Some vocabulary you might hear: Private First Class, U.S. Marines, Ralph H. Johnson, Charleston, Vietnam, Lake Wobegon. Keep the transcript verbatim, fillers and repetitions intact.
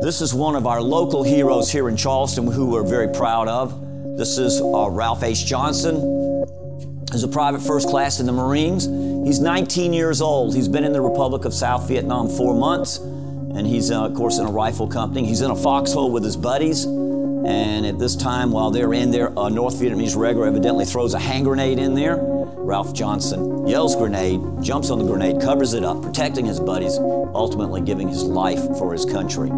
This is one of our local heroes here in Charleston who we're very proud of. This is uh, Ralph H. Johnson. He's a private first class in the Marines. He's nineteen years old. He's been in the Republic of South Vietnam four months, and he's, uh, of course, in a rifle company. He's in a foxhole with his buddies, and at this time, while they're in there, a North Vietnamese regular evidently throws a hand grenade in there. Ralph Johnson yells grenade, jumps on the grenade, covers it up, protecting his buddies, ultimately giving his life for his country.